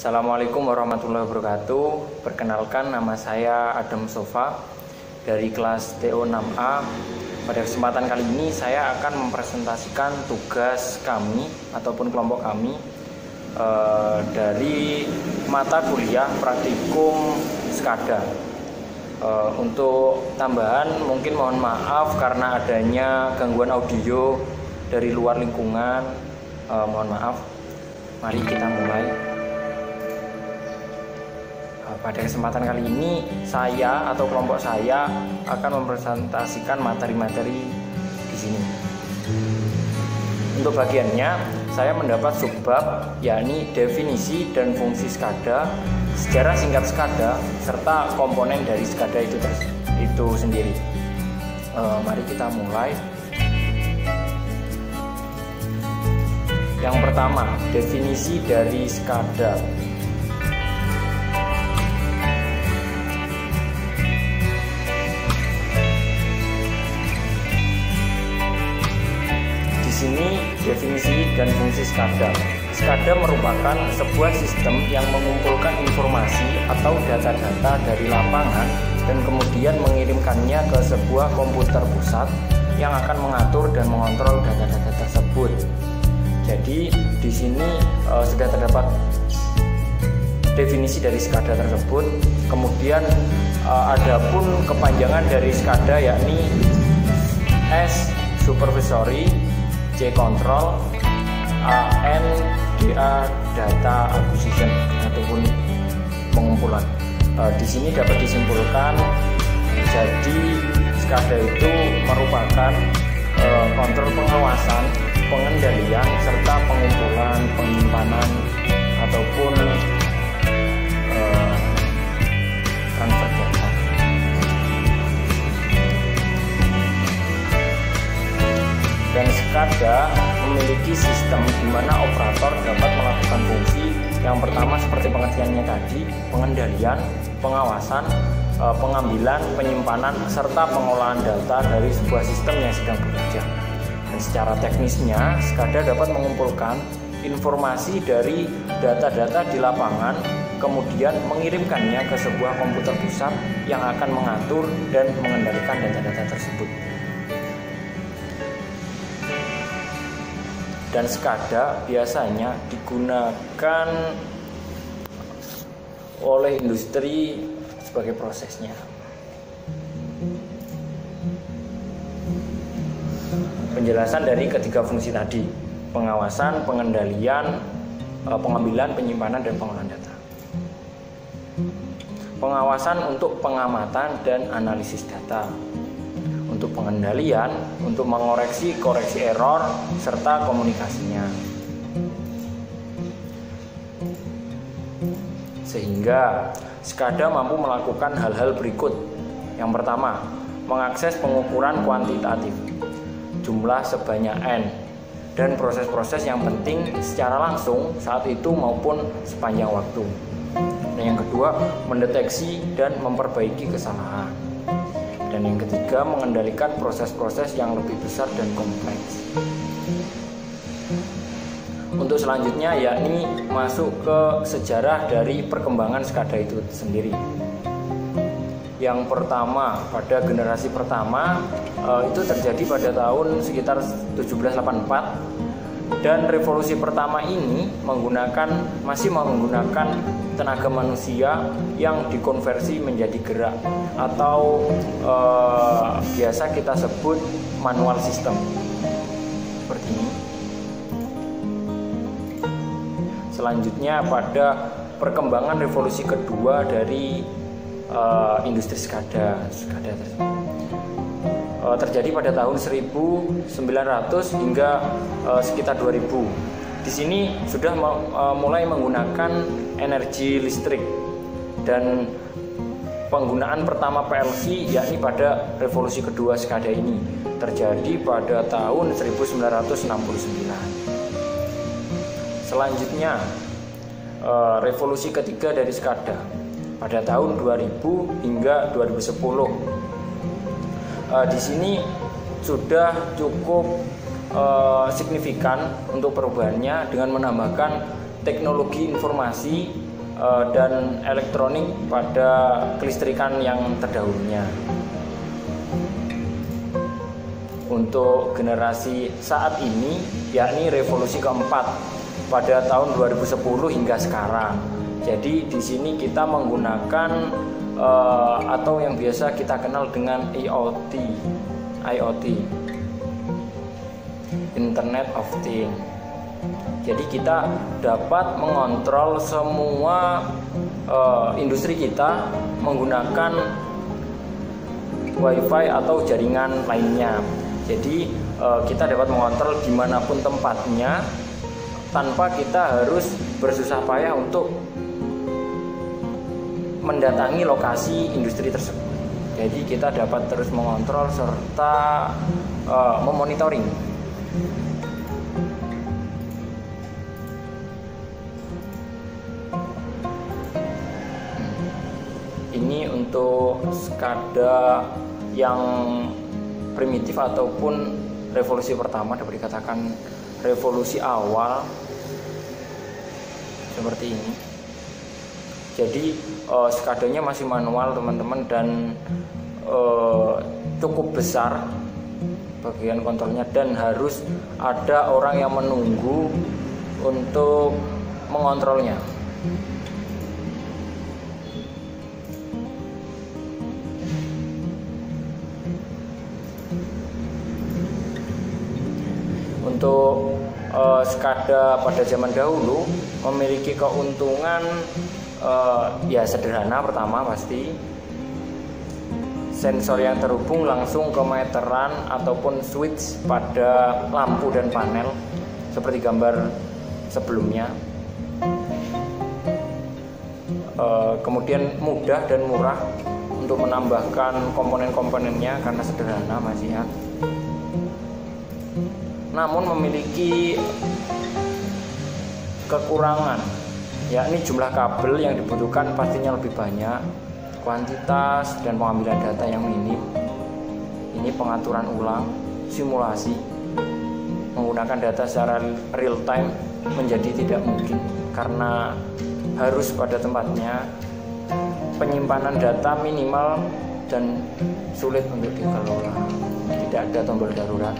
Assalamualaikum warahmatullahi wabarakatuh. Perkenalkan, nama saya Adam Sofa dari kelas TO6A. Pada kesempatan kali ini saya akan mempresentasikan tugas kami ataupun kelompok kami dari mata kuliah praktikum SCADA. Untuk tambahan mungkin mohon maaf karena adanya gangguan audio dari luar lingkungan. Mohon maaf. Mari kita mulai. Pada kesempatan kali ini saya atau kelompok saya akan mempresentasikan materi-materi di sini. Untuk bagiannya saya mendapat subbab yakni definisi dan fungsi SCADA, sejarah singkat SCADA, serta komponen dari SCADA itu sendiri. Mari kita mulai. Yang pertama, definisi dari SCADA. Di sini definisi dan fungsi SCADA. SCADA merupakan sebuah sistem yang mengumpulkan informasi atau data-data dari lapangan dan kemudian mengirimkannya ke sebuah komputer pusat yang akan mengatur dan mengontrol data-data tersebut. Jadi di sini sudah terdapat definisi dari SCADA tersebut. Kemudian ada pun kepanjangan dari SCADA yakni S supervisory, C control, AN DA data acquisition ataupun pengumpulan. Di sini dapat disimpulkan jadi SCADA itu merupakan kontrol pengawasan, pengendalian, serta pengumpulan, penyimpanan, ataupun transfer data. Dan SCADA memiliki sistem di mana operator dapat melakukan fungsi yang pertama seperti pengertiannya tadi, pengendalian, pengawasan, pengambilan, penyimpanan, serta pengolahan data dari sebuah sistem yang sedang bekerja. Secara teknisnya, SCADA dapat mengumpulkan informasi dari data-data di lapangan, kemudian mengirimkannya ke sebuah komputer pusat yang akan mengatur dan mengendalikan data-data tersebut. Dan SCADA biasanya digunakan oleh industri sebagai prosesnya. Penjelasan dari ketiga fungsi tadi, pengawasan, pengendalian, pengambilan, penyimpanan, dan pengolahan data. Pengawasan untuk pengamatan dan analisis data. Untuk pengendalian, untuk mengoreksi koreksi error, serta komunikasinya. Sehingga SCADA mampu melakukan hal-hal berikut. Yang pertama, mengakses pengukuran kuantitatif, jumlah sebanyak N, dan proses-proses yang penting secara langsung saat itu maupun sepanjang waktu. Dan yang kedua, mendeteksi dan memperbaiki kesalahan. Dan yang ketiga, mengendalikan proses-proses yang lebih besar dan kompleks. Untuk selanjutnya yakni masuk ke sejarah dari perkembangan SCADA itu sendiri. Yang pertama, pada generasi pertama itu terjadi pada tahun sekitar 1784, dan revolusi pertama ini masih menggunakan tenaga manusia yang dikonversi menjadi gerak atau biasa kita sebut manual system seperti ini. Selanjutnya pada perkembangan revolusi kedua dari industri SCADA tersebut terjadi pada tahun 1900 hingga sekitar 2000. Di sini sudah mulai menggunakan energi listrik, dan penggunaan pertama PLC yakni pada revolusi kedua SCADA ini terjadi pada tahun 1969. Selanjutnya revolusi ketiga dari SCADA pada tahun 2000 hingga 2010. Di sini sudah cukup signifikan untuk perubahannya dengan menambahkan teknologi informasi dan elektronik pada kelistrikan yang terdahulunya. Untuk generasi saat ini, yakni revolusi keempat pada tahun 2010 hingga sekarang. Jadi di sini kita menggunakan atau yang biasa kita kenal dengan IoT, Internet of Things. Jadi kita dapat mengontrol semua industri kita menggunakan Wi-Fi atau jaringan lainnya. Jadi kita dapat mengontrol dimanapun tempatnya tanpa kita harus bersusah payah untuk mendatangi lokasi industri tersebut. Jadi kita dapat terus mengontrol serta memonitoring. Ini untuk SCADA yang primitif ataupun revolusi pertama, dapat dikatakan revolusi awal seperti ini. Jadi SCADA-nya masih manual teman-teman, dan cukup besar bagian kontrolnya, dan harus ada orang yang menunggu untuk mengontrolnya. Untuk SCADA pada zaman dahulu memiliki keuntungan ya sederhana. Pertama pasti sensor yang terhubung langsung ke meteran ataupun switch pada lampu dan panel seperti gambar sebelumnya. Kemudian mudah dan murah untuk menambahkan komponen-komponennya karena sederhana masih ya. Namun memiliki kekurangan, yakni jumlah kabel yang dibutuhkan pastinya lebih banyak, kuantitas dan pengambilan data yang minim. Ini pengaturan ulang, simulasi menggunakan data secara real time menjadi tidak mungkin karena harus pada tempatnya. Penyimpanan data minimal dan sulit untuk dikelola, tidak ada tombol darurat.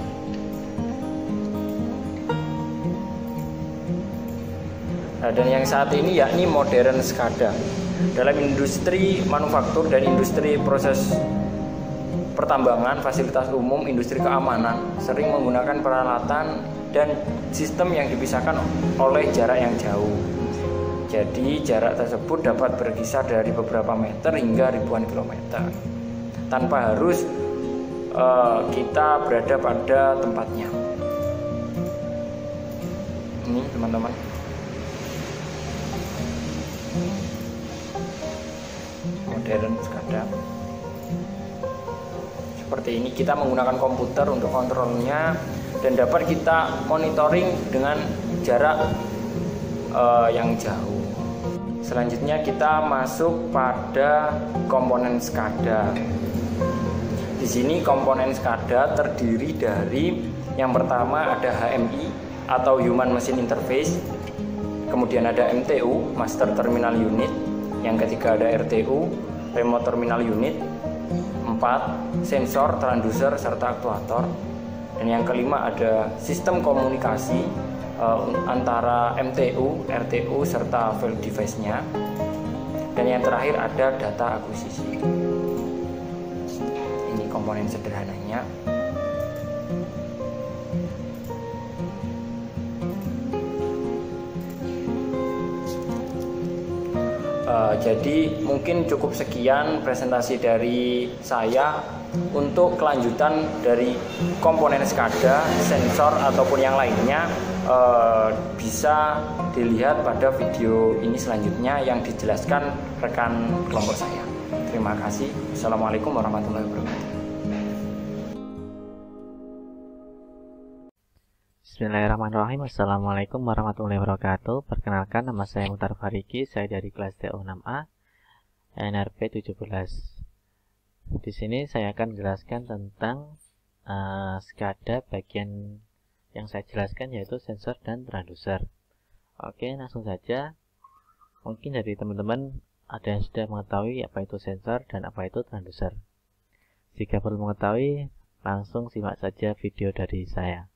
Nah, dan yang saat ini yakni modern SCADA dalam industri manufaktur dan industri proses pertambangan, fasilitas umum, industri keamanan sering menggunakan peralatan dan sistem yang dipisahkan oleh jarak yang jauh. Jadi jarak tersebut dapat berkisar dari beberapa meter hingga ribuan kilometer tanpa harus kita berada pada tempatnya. Ini teman-teman, modern SCADA seperti ini. Kita menggunakan komputer untuk kontrolnya dan dapat kita monitoring dengan jarak yang jauh. Selanjutnya kita masuk pada komponen SCADA. Di sini komponen SCADA terdiri dari yang pertama ada HMI atau Human Machine Interface, kemudian ada MTU, Master Terminal Unit. Yang ketiga ada RTU, Remote Terminal Unit. 4. Sensor, transducer, serta aktuator. Dan yang kelima ada sistem komunikasi antara MTU, RTU, serta field device-nya. Dan yang terakhir ada data akuisisi. Ini komponen sederhananya. Jadi mungkin cukup sekian presentasi dari saya. Untuk kelanjutan dari komponen SCADA, sensor ataupun yang lainnya bisa dilihat pada video ini selanjutnya yang dijelaskan rekan kelompok saya. Terima kasih. Assalamualaikum warahmatullahi wabarakatuh. Bismillahirrahmanirrahim. Assalamualaikum warahmatullahi wabarakatuh. Perkenalkan, nama saya Mutar Fariki. Saya dari kelas TO6A NRP 17. Di sini saya akan menjelaskan tentang SCADA. Bagian yang saya jelaskan yaitu sensor dan transducer. Oke, langsung saja. Mungkin dari teman-teman ada yang sudah mengetahui apa itu sensor dan apa itu transducer. Jika perlu mengetahui, langsung simak saja video dari saya.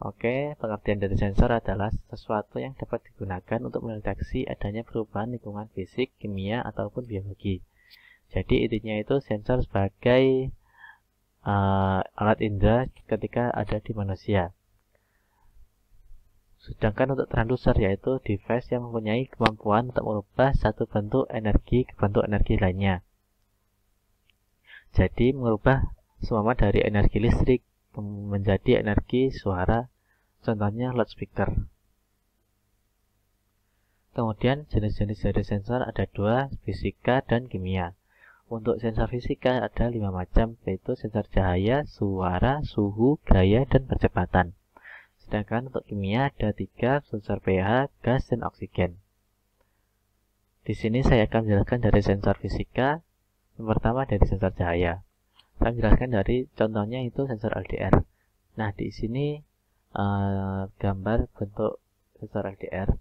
Oke, pengertian dari sensor adalah sesuatu yang dapat digunakan untuk mendeteksi adanya perubahan lingkungan fisik, kimia, ataupun biologi. Jadi intinya itu sensor sebagai alat indera ketika ada di manusia. Sedangkan untuk transducer yaitu device yang mempunyai kemampuan untuk merubah satu bentuk energi ke bentuk energi lainnya. Jadi merubah semua dari energi listrik menjadi energi suara, contohnya loudspeaker. Kemudian jenis-jenis dari sensor ada dua, fisika dan kimia. Untuk sensor fisika ada 5 macam, yaitu sensor cahaya, suara, suhu, gaya, dan percepatan. Sedangkan untuk kimia ada 3, sensor pH, gas, dan oksigen. Di sini saya akan menjelaskan dari sensor fisika. Yang pertama dari sensor cahaya. Saya menjelaskan dari contohnya itu sensor LDR. Nah, di sini gambar bentuk sensor LDR.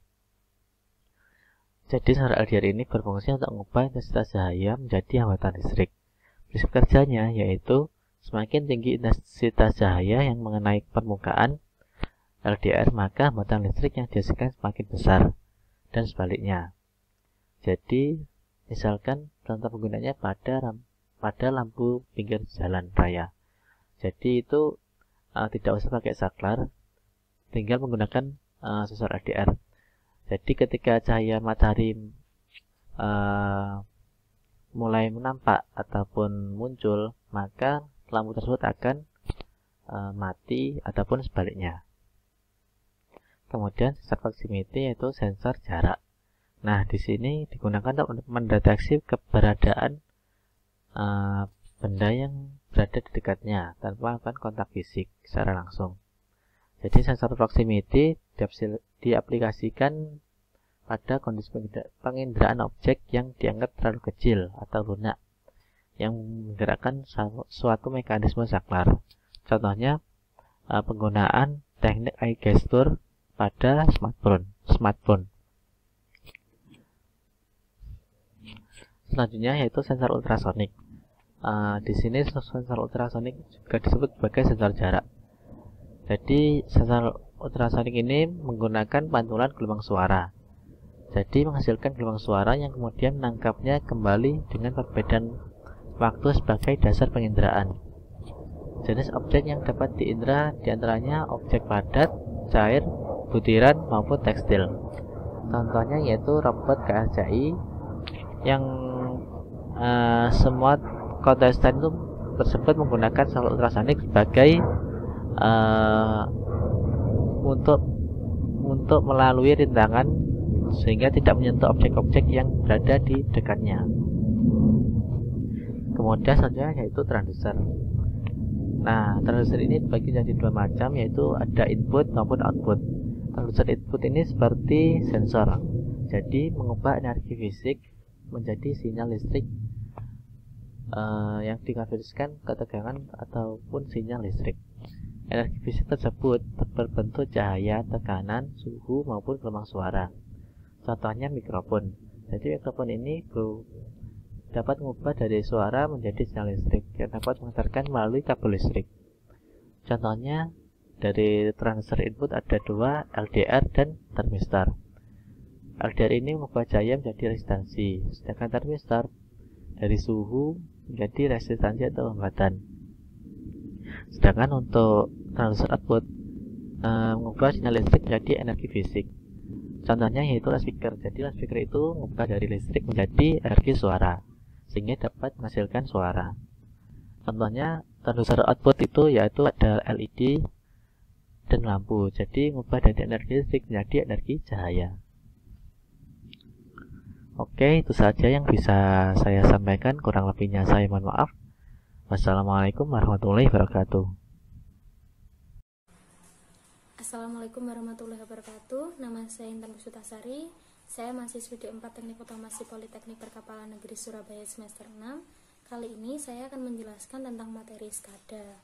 Jadi sensor LDR ini berfungsi untuk mengubah intensitas cahaya menjadi hambatan listrik. Prinsip kerjanya yaitu semakin tinggi intensitas cahaya yang mengenai permukaan LDR, maka hambatan listrik yang dihasilkan semakin besar, dan sebaliknya. Jadi, misalkan contoh penggunanya pada lampu pinggir jalan raya. Jadi itu tidak usah pakai saklar, tinggal menggunakan sensor RDR. Jadi ketika cahaya matahari mulai menampak ataupun muncul, maka lampu tersebut akan mati ataupun sebaliknya. Kemudian sensor proximity yaitu sensor jarak. Nah, di sini digunakan untuk mendeteksi keberadaan benda yang berada di dekatnya tanpa melakukan kontak fisik secara langsung. Jadi sensor proximity diaplikasikan pada kondisi penginderaan objek yang dianggap terlalu kecil atau lunak yang menggerakkan suatu mekanisme saklar. Contohnya penggunaan teknik eye gesture pada smartphone. Selanjutnya yaitu sensor ultrasonik. Di sini sensor ultrasonik juga disebut sebagai sensor jarak. Jadi sensor ultrasonik ini menggunakan pantulan gelombang suara. Jadi menghasilkan gelombang suara yang kemudian menangkapnya kembali dengan perbedaan waktu sebagai dasar penginderaan. Jenis objek yang dapat diindra diantaranya objek padat, cair, butiran maupun tekstil. Contohnya yaitu robot KRCI yang semua kontestan itu tersebut menggunakan sensor ultrasonik sebagai untuk melalui rintangan sehingga tidak menyentuh objek-objek yang berada di dekatnya. Kemudian selanjutnya yaitu transducer. Nah, transducer ini dibagi jadi dua macam, yaitu ada input maupun output. Transducer input ini seperti sensor, jadi mengubah energi fisik menjadi sinyal listrik yang dikonversikan ke tegangan ataupun sinyal listrik. Energi fisik tersebut berbentuk cahaya, tekanan, suhu, maupun gelombang suara. Contohnya mikrofon. Jadi mikrofon ini dapat mengubah dari suara menjadi sinyal listrik yang dapat diantarkan melalui kabel listrik. Contohnya dari transducer input ada dua, LDR dan termistor. LDR ini mengubah cahaya menjadi resistansi, sedangkan termistor dari suhu menjadi resistansi atau hambatan. Sedangkan untuk transducer output mengubah sinyal listrik menjadi energi fisik. Contohnya yaitu loudspeaker. Jadi loudspeaker itu mengubah dari listrik menjadi energi suara, sehingga dapat menghasilkan suara. Contohnya transducer output itu yaitu ada LED dan lampu. Jadi mengubah dari energi listrik menjadi energi cahaya. Oke, itu saja yang bisa saya sampaikan. Kurang lebihnya saya mohon maaf. Wassalamualaikum warahmatullahi wabarakatuh. Assalamualaikum warahmatullahi wabarakatuh. Nama saya Intan Bustasari. Saya mahasiswi D4 Teknik Otomasi Politeknik Perkapalan Negeri Surabaya semester 6. Kali ini saya akan menjelaskan tentang materi SCADA.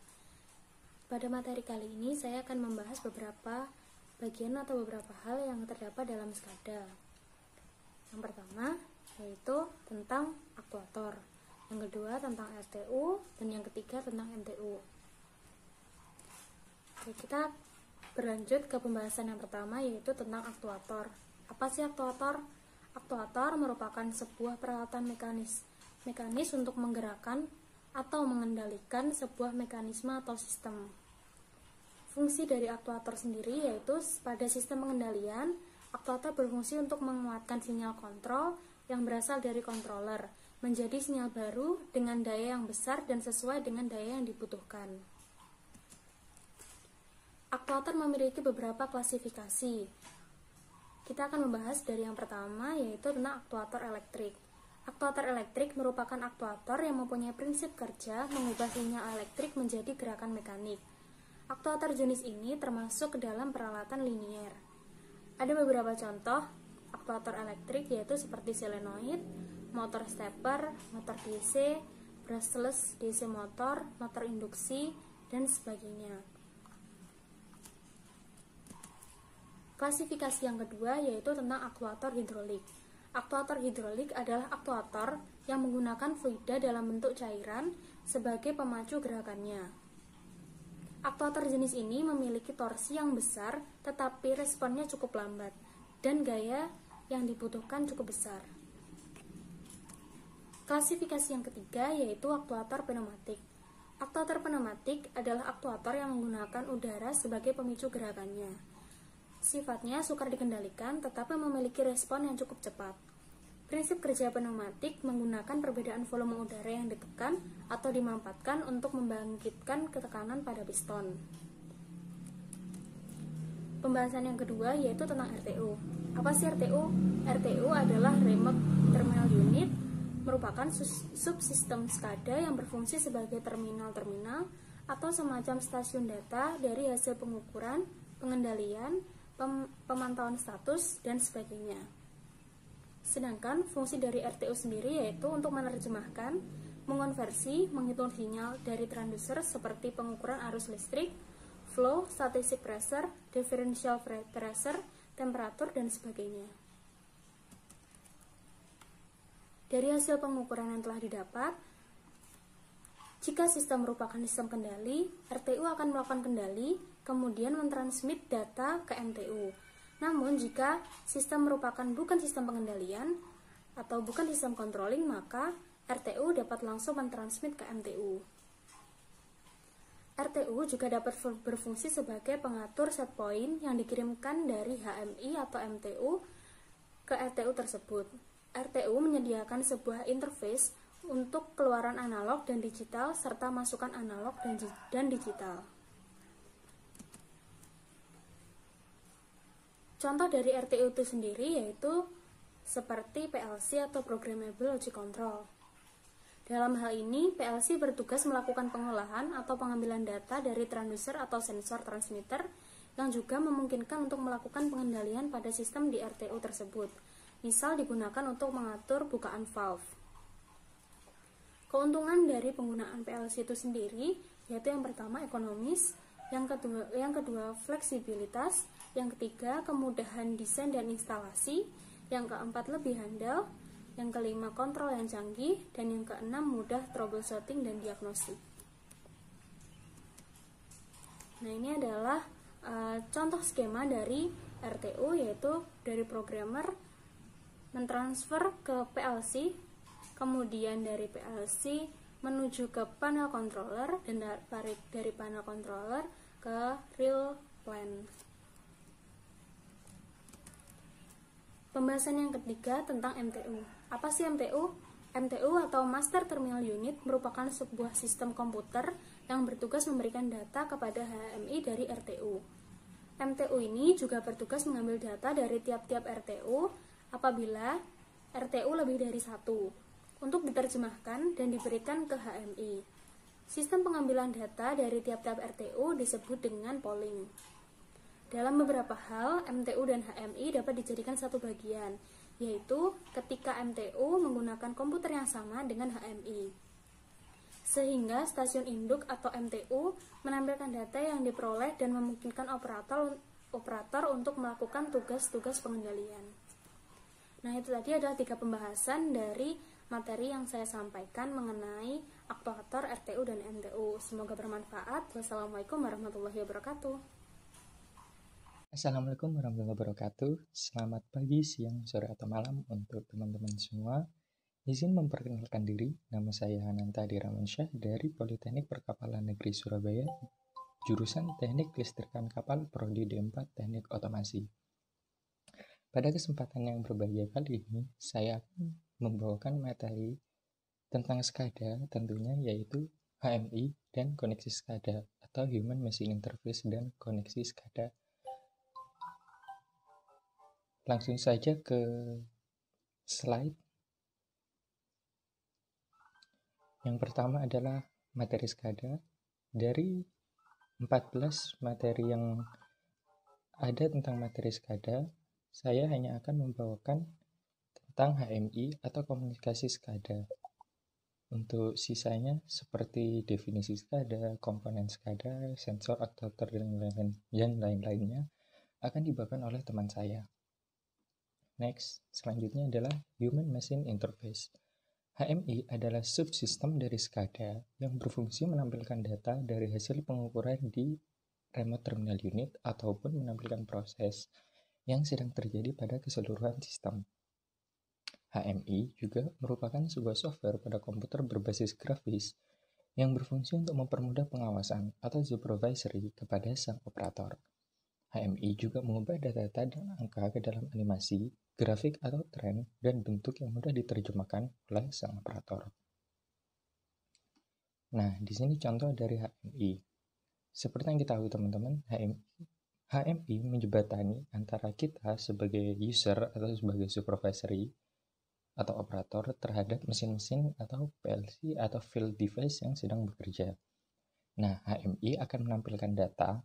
Pada materi kali ini saya akan membahas beberapa bagian atau beberapa hal yang terdapat dalam SCADA. Yang pertama yaitu tentang aktuator, yang kedua tentang RTU, dan yang ketiga tentang MTU. Oke, kita berlanjut ke pembahasan yang pertama, yaitu tentang aktuator. Apa sih aktuator? Aktuator merupakan sebuah peralatan mekanis untuk menggerakkan atau mengendalikan sebuah mekanisme atau sistem. Fungsi dari aktuator sendiri yaitu pada sistem pengendalian, aktuator berfungsi untuk menguatkan sinyal kontrol yang berasal dari controller menjadi sinyal baru dengan daya yang besar dan sesuai dengan daya yang dibutuhkan. Aktuator memiliki beberapa klasifikasi. Kita akan membahas dari yang pertama, yaitu tentang aktuator elektrik. Aktuator elektrik merupakan aktuator yang mempunyai prinsip kerja mengubah sinyal elektrik menjadi gerakan mekanik. Aktuator jenis ini termasuk ke dalam peralatan linier. Ada beberapa contoh aktuator elektrik, yaitu seperti solenoid, motor stepper, motor DC, brushless DC motor, motor induksi, dan sebagainya. Klasifikasi yang kedua yaitu tentang aktuator hidrolik. Aktuator hidrolik adalah aktuator yang menggunakan fluida dalam bentuk cairan sebagai pemacu gerakannya. Aktuator jenis ini memiliki torsi yang besar tetapi responnya cukup lambat dan gaya yang dibutuhkan cukup besar. Klasifikasi yang ketiga yaitu aktuator pneumatik. Aktuator pneumatik adalah aktuator yang menggunakan udara sebagai pemicu gerakannya. Sifatnya sukar dikendalikan tetapi memiliki respon yang cukup cepat. Prinsip kerja pneumatik menggunakan perbedaan volume udara yang ditekan atau dimampatkan untuk membangkitkan ketekanan pada piston. Pembahasan yang kedua yaitu tentang RTU. Apa sih RTU? RTU adalah Remote Terminal Unit, merupakan subsistem SCADA yang berfungsi sebagai terminal-terminal atau semacam stasiun data dari hasil pengukuran, pengendalian, pemantauan status, dan sebagainya. Sedangkan fungsi dari RTU sendiri yaitu untuk menerjemahkan, mengonversi, menghitung sinyal dari transducer seperti pengukuran arus listrik, flow, statistik pressure, differential pressure, temperatur, dan sebagainya. Dari hasil pengukuran yang telah didapat, jika sistem merupakan sistem kendali, RTU akan melakukan kendali, kemudian mentransmit data ke MTU. Namun, jika sistem merupakan bukan sistem pengendalian atau bukan sistem controlling, maka RTU dapat langsung mentransmit ke MTU. RTU juga dapat berfungsi sebagai pengatur set point yang dikirimkan dari HMI atau MTU ke RTU tersebut. RTU menyediakan sebuah interface untuk keluaran analog dan digital serta masukan analog dan digital. Contoh dari RTU itu sendiri yaitu seperti PLC atau Programmable Logic Control. Dalam hal ini, PLC bertugas melakukan pengolahan atau pengambilan data dari transducer atau sensor transmitter yang juga memungkinkan untuk melakukan pengendalian pada sistem di RTU tersebut. Misal digunakan untuk mengatur bukaan valve. Keuntungan dari penggunaan PLC itu sendiri yaitu yang pertama ekonomis, yang kedua fleksibilitas, yang ketiga kemudahan desain dan instalasi, yang keempat lebih handal, yang kelima kontrol yang canggih, dan yang keenam mudah troubleshooting dan diagnostik. Nah, ini adalah contoh skema dari RTU, yaitu dari programmer mentransfer ke PLC, kemudian dari PLC menuju ke panel controller, dan dari panel controller ke real plan. Pembahasan yang ketiga tentang MTU. Apa sih MTU? MTU atau Master Terminal Unit merupakan sebuah sistem komputer yang bertugas memberikan data kepada HMI dari RTU. MTU ini juga bertugas mengambil data dari tiap-tiap RTU apabila RTU lebih dari satu, untuk diterjemahkan dan diberikan ke HMI. Sistem pengambilan data dari tiap-tiap RTU disebut dengan polling. Dalam beberapa hal, MTU dan HMI dapat dijadikan satu bagian, yaitu ketika MTU menggunakan komputer yang sama dengan HMI, sehingga stasiun induk atau MTU menampilkan data yang diperoleh dan memungkinkan operator untuk melakukan tugas-tugas pengendalian. Nah, itu tadi adalah 3 pembahasan dari materi yang saya sampaikan mengenai aktuator, RTU, dan MTU. Semoga bermanfaat. Wassalamualaikum warahmatullahi wabarakatuh. Assalamualaikum warahmatullahi wabarakatuh. Selamat pagi, siang, sore, atau malam untuk teman-teman semua. Izin memperkenalkan diri, nama saya Hananta Diramun Syah dari Politeknik Perkapalan Negeri Surabaya, jurusan Teknik Kelistrikan Kapal, Prodi D4 Teknik Otomasi. Pada kesempatan yang berbahagia kali ini, saya akan membawakan materi tentang SCADA tentunya, yaitu HMI dan koneksi SCADA atau Human Machine Interface dan koneksi SCADA. Langsung saja ke slide. Yang pertama adalah materi SCADA. Dari 14 materi yang ada tentang materi SCADA, saya hanya akan membawakan tentang HMI atau komunikasi SCADA. Untuk sisanya seperti definisi SCADA, komponen SCADA, sensor, aktuator, dan lain-lainnya akan dibawakan oleh teman saya. Next, selanjutnya adalah Human Machine Interface. HMI adalah subsistem dari SCADA yang berfungsi menampilkan data dari hasil pengukuran di remote terminal unit ataupun menampilkan proses yang sedang terjadi pada keseluruhan sistem. HMI juga merupakan sebuah software pada komputer berbasis grafis yang berfungsi untuk mempermudah pengawasan atau supervisory kepada sang operator. HMI juga mengubah data-data dan angka ke dalam animasi, grafik atau tren, dan bentuk yang mudah diterjemahkan oleh sang operator. Nah, di sini contoh dari HMI. Seperti yang kita tahu teman-teman, HMI menjembatani antara kita sebagai user atau sebagai supervisory atau operator terhadap mesin-mesin atau PLC atau field device yang sedang bekerja. Nah, HMI akan menampilkan data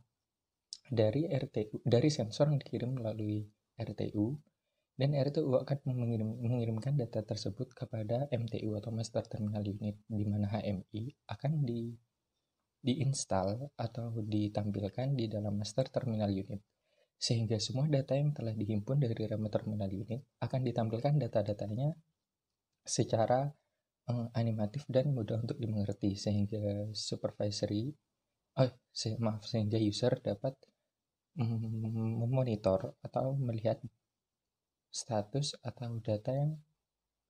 dari sensor yang dikirim melalui RTU, dan RTU akan mengirimkan data tersebut kepada MTU atau Master Terminal Unit, di mana HMI akan diinstal atau ditampilkan di dalam Master Terminal Unit, sehingga semua data yang telah dihimpun dari remote terminal unit akan ditampilkan data-datanya secara animatif dan mudah untuk dimengerti, sehingga sehingga user dapat memonitor atau melihat status atau data yang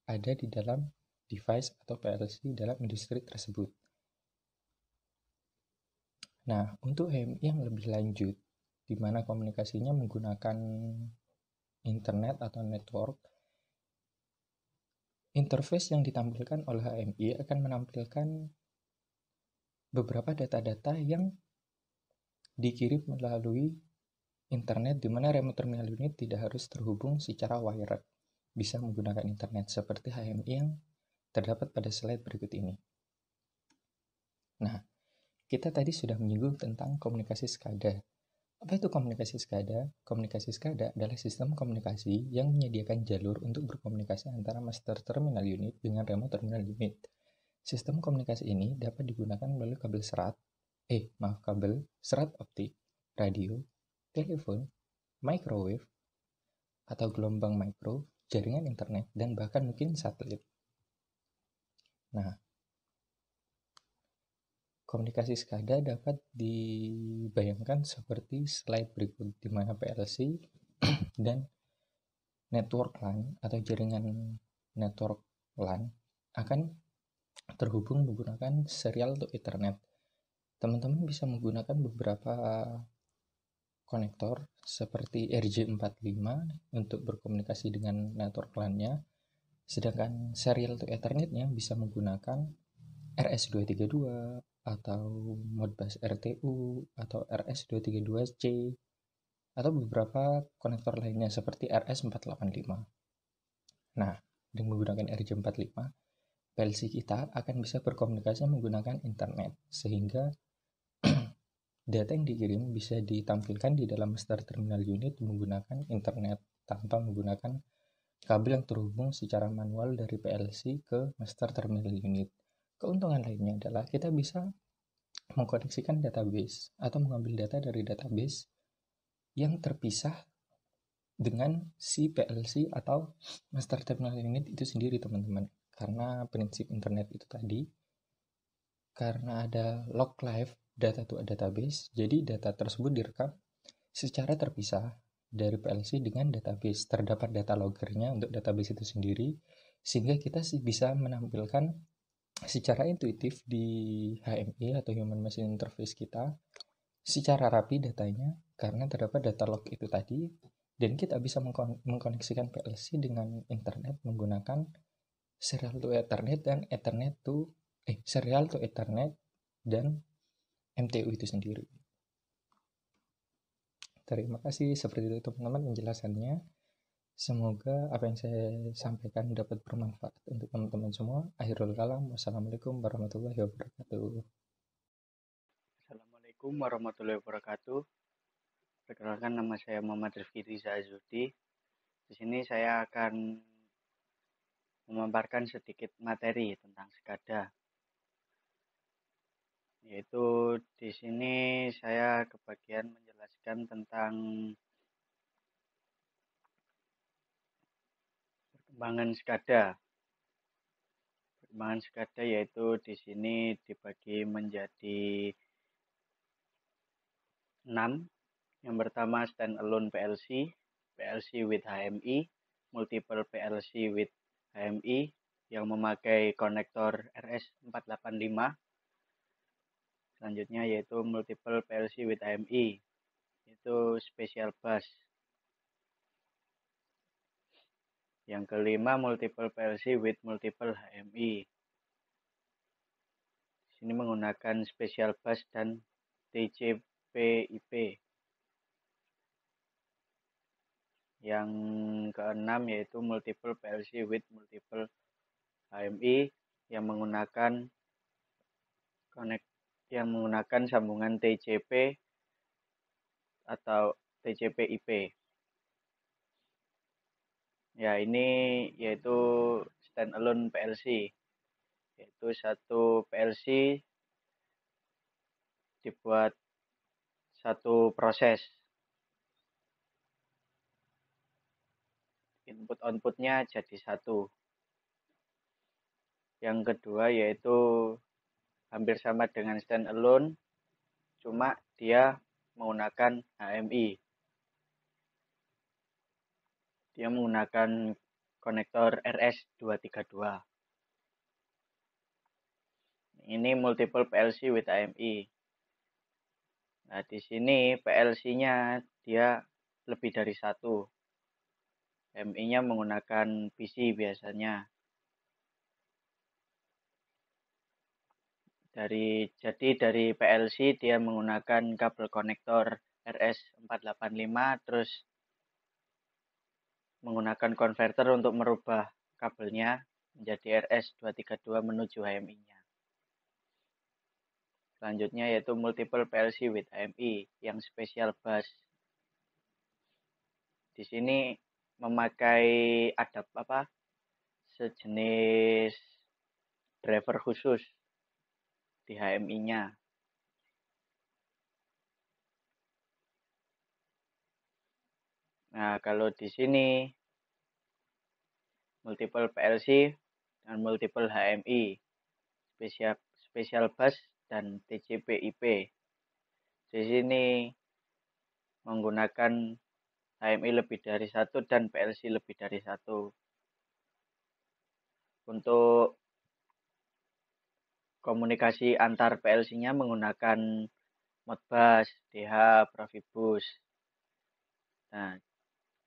ada di dalam device atau PLC dalam industri tersebut. Nah, untuk HMI yang lebih lanjut, di mana komunikasinya menggunakan internet atau network, interface yang ditampilkan oleh HMI akan menampilkan beberapa data-data yang dikirim melalui internet, di mana remote terminal unit tidak harus terhubung secara wired, bisa menggunakan internet seperti HMI yang terdapat pada slide berikut ini. Nah, kita tadi sudah menyinggung tentang komunikasi SCADA. Apa itu komunikasi SCADA? Komunikasi SCADA adalah sistem komunikasi yang menyediakan jalur untuk berkomunikasi antara master terminal unit dengan remote terminal unit. Sistem komunikasi ini dapat digunakan melalui kabel serat optik, radio, telepon, microwave, atau gelombang mikro, jaringan internet, dan bahkan mungkin satelit. Nah, komunikasi SCADA dapat dibayangkan seperti slide berikut, di mana PLC dan network LAN atau jaringan network LAN akan terhubung menggunakan serial untuk internet. Teman-teman bisa menggunakan beberapa konektor seperti RJ45 untuk berkomunikasi dengan network LAN-nya, sedangkan serial to Ethernet-nya bisa menggunakan RS-232 atau Modbus RTU atau RS-232C atau beberapa konektor lainnya seperti RS-485. Nah, dengan menggunakan RJ45, PLC kita akan bisa berkomunikasi menggunakan internet, sehingga data yang dikirim bisa ditampilkan di dalam master terminal unit menggunakan internet tanpa menggunakan kabel yang terhubung secara manual dari PLC ke master terminal unit. Keuntungan lainnya adalah kita bisa mengkoneksikan database atau mengambil data dari database yang terpisah dengan si PLC atau Master Terminal Unit itu sendiri, teman-teman. Karena prinsip internet itu tadi, karena ada log live data to a database, jadi data tersebut direkam secara terpisah dari PLC dengan database. Terdapat data loggernya untuk database itu sendiri, sehingga kita bisa menampilkan secara intuitif di HMI atau Human Machine Interface kita secara rapi datanya, karena terdapat data log itu tadi, dan kita bisa mengkoneksikan PLC dengan internet menggunakan serial to Ethernet dan serial to Ethernet dan MTU itu sendiri. Terima kasih, seperti itu teman-teman penjelasannya. Semoga apa yang saya sampaikan dapat bermanfaat untuk teman-teman semua. Akhirul kalam, wassalamualaikum warahmatullahi wabarakatuh. Assalamualaikum warahmatullahi wabarakatuh. Perkenalkan, nama saya Muhammad Rifki Riza Azudi. Di sini saya akan memaparkan sedikit materi tentang SCADA. Yaitu di sini saya kebagian menjelaskan tentang perkembangan SCADA. Perkembangan SCADA yaitu di sini dibagi menjadi 6. Yang pertama, standalone PLC, PLC with HMI, multiple PLC with HMI yang memakai konektor RS-485. Selanjutnya yaitu multiple PLC with HMI, itu special bus. Yang kelima, multiple PLC with multiple HMI. Di sini menggunakan special bus dan TCP/IP. Yang keenam yaitu multiple PLC with multiple HMI yang menggunakan sambungan TCP atau TCP/IP. Ya, ini yaitu standalone PLC, yaitu satu PLC dibuat satu proses. Input-outputnya jadi satu. Yang kedua yaitu hampir sama dengan standalone, cuma dia menggunakan HMI. Dia menggunakan konektor RS-232. Ini multiple PLC with HMI. Nah, di sini PLC-nya dia lebih dari satu. HMI-nya menggunakan PC biasanya. Jadi dari PLC dia menggunakan kabel konektor RS-485, terus menggunakan konverter untuk merubah kabelnya menjadi RS-232 menuju HMI-nya. Selanjutnya yaitu multiple PLC with HMI yang special bus. Di sini memakai sejenis driver khusus di HMI-nya. Nah, kalau di sini multiple PLC dan multiple HMI, special bus dan TCP/IP. Di sini menggunakan HMI lebih dari satu dan PLC lebih dari satu. Untuk komunikasi antar PLC-nya menggunakan Modbus, DH, Profibus. Nah,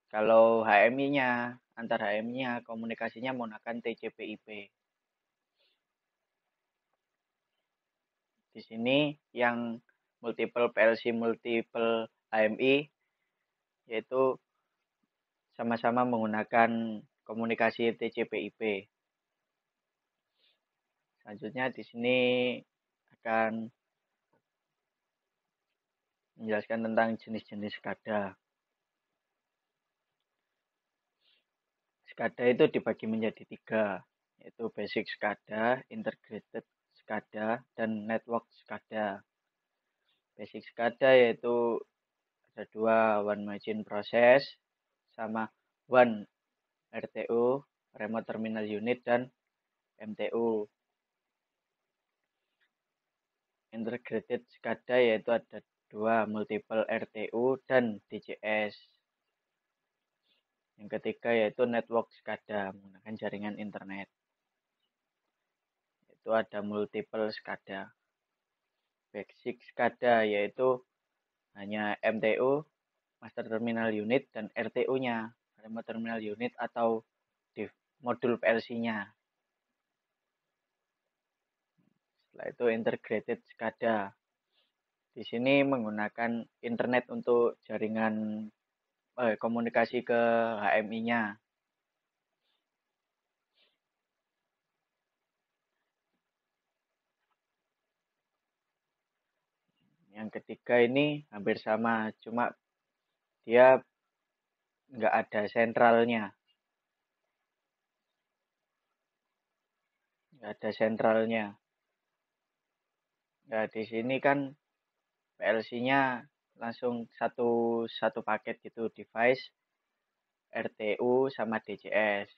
kalau HMI-nya, antar HMI-nya komunikasinya menggunakan TCP/IP. Di sini yang multiple PLC, multiple HMI yaitu sama-sama menggunakan komunikasi TCP/IP. Selanjutnya di sini akan menjelaskan tentang jenis-jenis SCADA. SCADA itu dibagi menjadi 3, yaitu Basic SCADA, Integrated SCADA, dan Network SCADA. Basic SCADA yaitu ada 2, one machine process, sama WAN, RTU, Remote Terminal Unit, dan MTU. Integrated SCADA yaitu ada dua, multiple RTU dan DCS. Yang ketiga yaitu network SCADA menggunakan jaringan internet. Itu ada multiple SCADA. Basic SCADA yaitu hanya MTU, Master Terminal Unit, dan RTU-nya, Remote Terminal Unit atau modul PLC-nya. Setelah itu integrated SCADA. Di sini menggunakan internet untuk jaringan komunikasi ke HMI-nya. Yang ketiga ini hampir sama, cuma dia nggak ada sentralnya. Nggak ada sentralnya. Nah, di sini kan PLC-nya langsung satu paket gitu, device, RTU, sama DCS.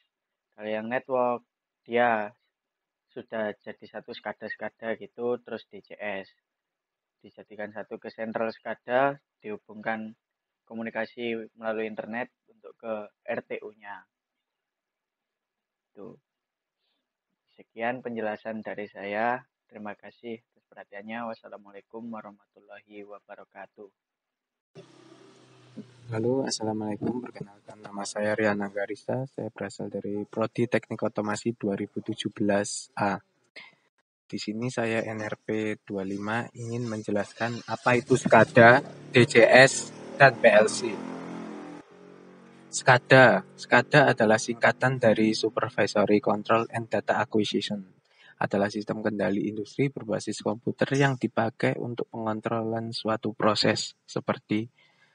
Kalau yang network, dia sudah jadi satu SCADA-SCADA gitu, terus DCS. Dijadikan satu ke sentral SCADA, dihubungkan komunikasi melalui internet untuk ke RTU-nya. Tuh. Sekian penjelasan dari saya. Terima kasih atas perhatiannya. Wassalamualaikum warahmatullahi wabarakatuh. Halo, assalamualaikum. Perkenalkan, nama saya Riana Garisa. Saya berasal dari Prodi Teknik Otomasi 2017A. Di sini saya NRP 25 ingin menjelaskan apa itu SCADA, DCS, dan PLC. SCADA adalah singkatan dari Supervisory Control and Data Acquisition. Adalah sistem kendali industri berbasis komputer yang dipakai untuk pengontrolan suatu proses, seperti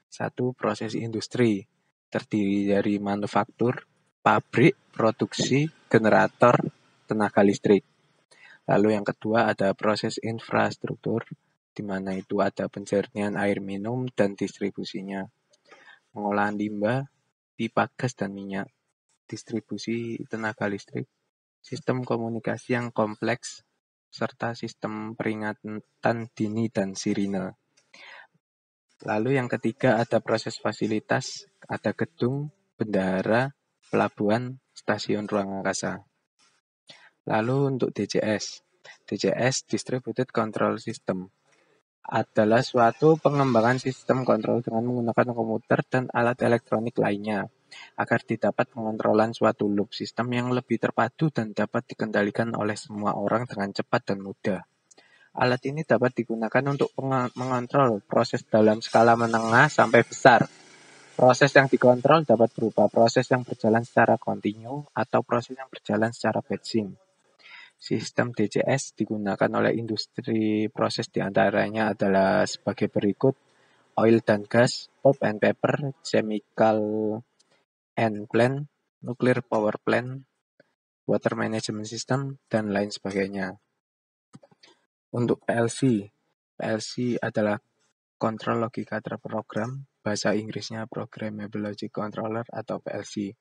satu proses industri terdiri dari manufaktur, pabrik, produksi, generator, tenaga listrik. Lalu yang kedua ada proses infrastruktur, di mana itu ada penjernihan air minum dan distribusinya, pengolahan limbah, pipa gas dan minyak, distribusi tenaga listrik, sistem komunikasi yang kompleks, serta sistem peringatan dini dan sirine. Lalu yang ketiga ada proses fasilitas, ada gedung, bendahara, pelabuhan, stasiun ruang angkasa. Lalu untuk DCS Distributed Control System, adalah suatu pengembangan sistem kontrol dengan menggunakan komputer dan alat elektronik lainnya, agar didapat pengontrolan suatu loop sistem yang lebih terpadu dan dapat dikendalikan oleh semua orang dengan cepat dan mudah. Alat ini dapat digunakan untuk mengontrol proses dalam skala menengah sampai besar. Proses yang dikontrol dapat berupa proses yang berjalan secara kontinu atau proses yang berjalan secara batching. Sistem DCS digunakan oleh industri proses diantaranya adalah sebagai berikut: oil dan gas, pulp and paper, chemical and plant, nuclear power plant, water management system, dan lain sebagainya. Untuk PLC adalah kontrol logika terprogram, bahasa Inggrisnya Programmable Logic Controller atau PLC.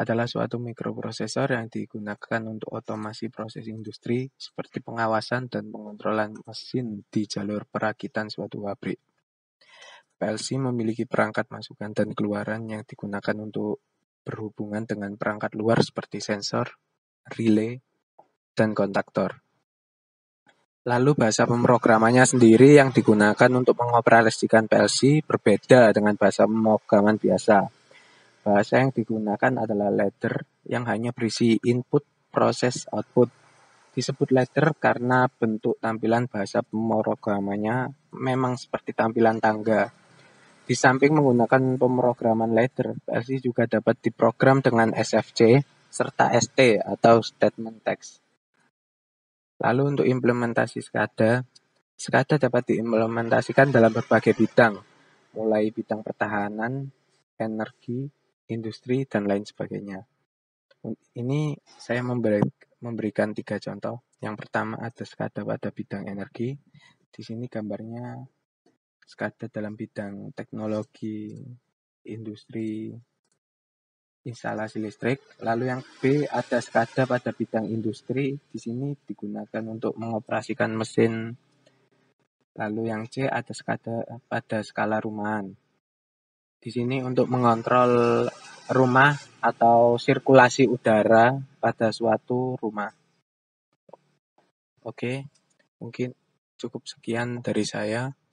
Adalah suatu mikroprosesor yang digunakan untuk otomasi proses industri seperti pengawasan dan pengontrolan mesin di jalur perakitan suatu pabrik. PLC memiliki perangkat masukan dan keluaran yang digunakan untuk berhubungan dengan perangkat luar seperti sensor, relay, dan kontaktor. Lalu bahasa pemrogramannya sendiri yang digunakan untuk mengoperasikan PLC berbeda dengan bahasa pemrograman biasa. Bahasa yang digunakan adalah ladder yang hanya berisi input, proses, output. Disebut ladder karena bentuk tampilan bahasa pemrogramannya memang seperti tampilan tangga. Di samping menggunakan pemrograman ladder, PLC juga dapat diprogram dengan SFC serta ST atau statement text. Lalu untuk implementasi SCADA dapat diimplementasikan dalam berbagai bidang, mulai bidang pertahanan, energi, industri, dan lain sebagainya. Ini saya memberikan 3 contoh. Yang pertama ada SCADA pada bidang energi. Di sini gambarnya SCADA dalam bidang teknologi, industri, instalasi listrik. Lalu yang B ada SCADA pada bidang industri. Di sini digunakan untuk mengoperasikan mesin. Lalu yang C ada SCADA pada skala rumahan. Di sini untuk mengontrol rumah atau sirkulasi udara pada suatu rumah. Oke, mungkin cukup sekian dari saya.